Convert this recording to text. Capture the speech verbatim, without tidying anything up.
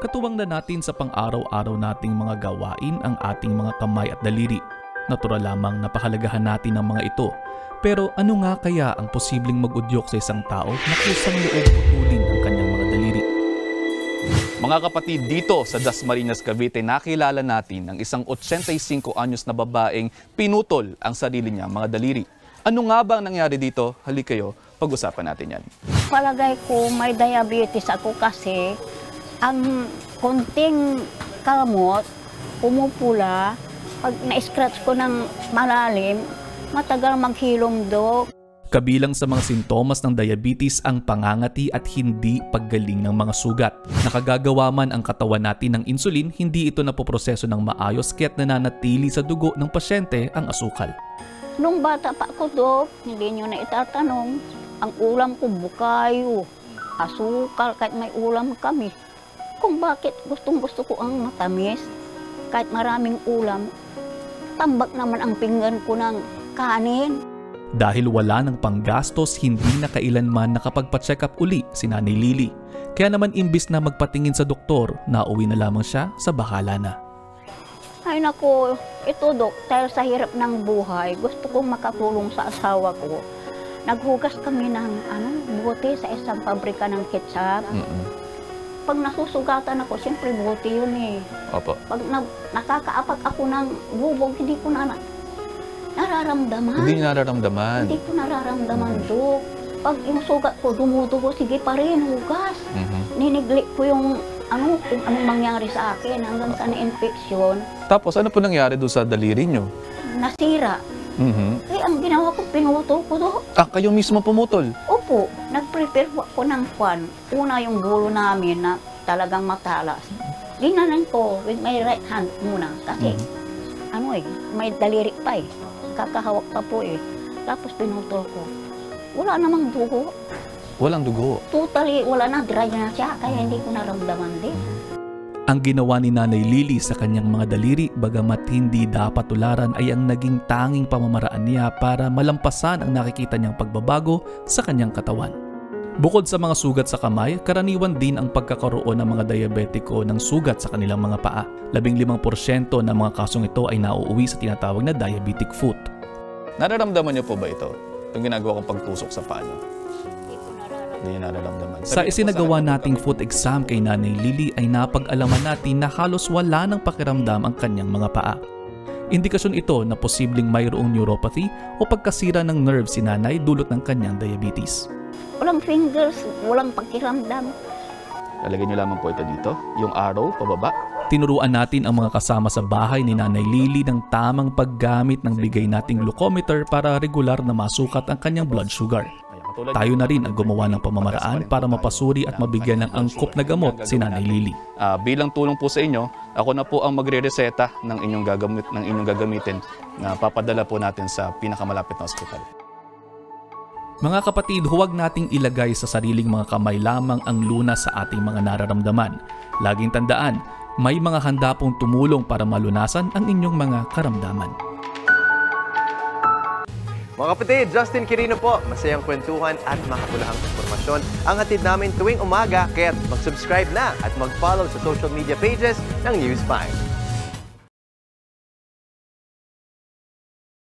katuwang na natin sa pang-araw-araw nating mga gawain ang ating mga kamay at daliri. Natural lamang napahalagahan natin ang mga ito. Pero ano nga kaya ang posibleng mag-udyok sa isang tao na kusang loob putulin ang kanyang mga daliri? Mga kapatid, dito sa Jasmarinas, Cavite, nakilala natin ang isang eighty-five anyos na babaeng pinutol ang sarili niya mga daliri. Ano nga ba ang nangyari dito? Halika kayo, pag-usapan natin yan. Palagay ko may diabetes ako kasi ang konting kamot, pumupula, pag na-scratch ko ng malalim, matagal maghilom do. Kabilang sa mga sintomas ng diabetes ang pangangati at hindi paggaling ng mga sugat. Nakagagawa man ang katawan natin ng insulin, hindi ito napoproseso ng maayos kaya't nananatili sa dugo ng pasyente ang asukal. Nung bata pa ako, Dok, hindi nyo na itatanong, ang ulam ko bukayo, asukal kahit may ulam kami. Kung bakit gustong gusto ko ang matamis, kahit maraming ulam, tambak naman ang pinggan ko ng kanin. Dahil wala ng panggastos, hindi na kailanman nakapagpa-check up uli si Nanay Lily. Kaya naman imbis na magpatingin sa doktor, nauwi na lamang siya sa bahala na. Ay naku, ito Dok, dahil sa hirap ng buhay, gusto kong makatulong sa asawa ko. Naghugas kami ng ano, bote sa isang pabrika ng ketchup. Mm-mm. Pag nasusugatan ako, siyempre bote yun eh. Opo. Pag na, nakakaapak ako ng bubog, hindi ko na nararamdaman. Hindi nararamdaman. Hindi ko nararamdaman, mm-hmm. Dok. Pag yung sugat ko, dumudugo, sige pa rin, hugas. Mm-hmm. Ninigli ko yung ano, kung anong mangyari sa akin hanggang sa na-infeksyon. Tapos, ano po nangyari doon sa daliri nyo? Nasira. Mm-hmm. Kaya ang ginawa ko, pinutol ko doon. Ah, kayo mismo pumutol? Opo. Nag-prepare ko ng kwan. Una yung bulo namin na talagang matalas. Dinanan ko with my right hand muna kasi mm-hmm. ano eh, may daliri pa eh. Kakahawak pa po eh. Tapos pinutol ko. Wala namang dugo. Walang dugo? Totally, wala na. Dry na siya. Kaya hindi ko naramdaman din. Ang ginawa ni Nanay Lily sa kanyang mga daliri, bagamat hindi dapat tularan, ay ang naging tanging pamamaraan niya para malampasan ang nakikita niyang pagbabago sa kanyang katawan. Bukod sa mga sugat sa kamay, karaniwan din ang pagkakaroon ng mga diabetiko ng sugat sa kanilang mga paa. fifteen porsyento ng mga kasong ito ay nauuwi sa tinatawag na diabetic foot. Nararamdaman niyo po ba ito? Itong ginagawa kong pagtusok sa paa niyo? Sa isinagawa nating foot exam kay Nanay Lily ay napag-alaman natin na halos wala ng pakiramdam ang kanyang mga paa. Indikasyon ito na posibleng mayroong neuropathy o pagkasira ng nerve si Nanay dulot ng kanyang diabetes. Walang fingers, walang pakiramdam. Lalagay niyo lamang po ito dito, yung arrow pababa. Tinuruan natin ang mga kasama sa bahay ni Nanay Lily ng tamang paggamit ng bigay nating glucometer para regular na masukat ang kanyang blood sugar. Tayo na rin ang gumawa ng pamamaraan para mapasuri at mabigyan ng angkop na gamot si Nanay Lily. Uh, bilang tulong po sa inyo, ako na po ang magre-reseta ng inyong, gagamit, ng inyong gagamitin na papadala po natin sa pinakamalapit na ospital. Mga kapatid, huwag nating ilagay sa sariling mga kamay lamang ang lunas sa ating mga nararamdaman. Laging tandaan, may mga handa pong tumulong para malunasan ang inyong mga karamdaman. Mga kapatid, Justin Kirino po, masayang kwentuhan at makapulahang informasyon ang hatid namin tuwing umaga, kaya mag-subscribe na at mag-follow sa social media pages ng News five.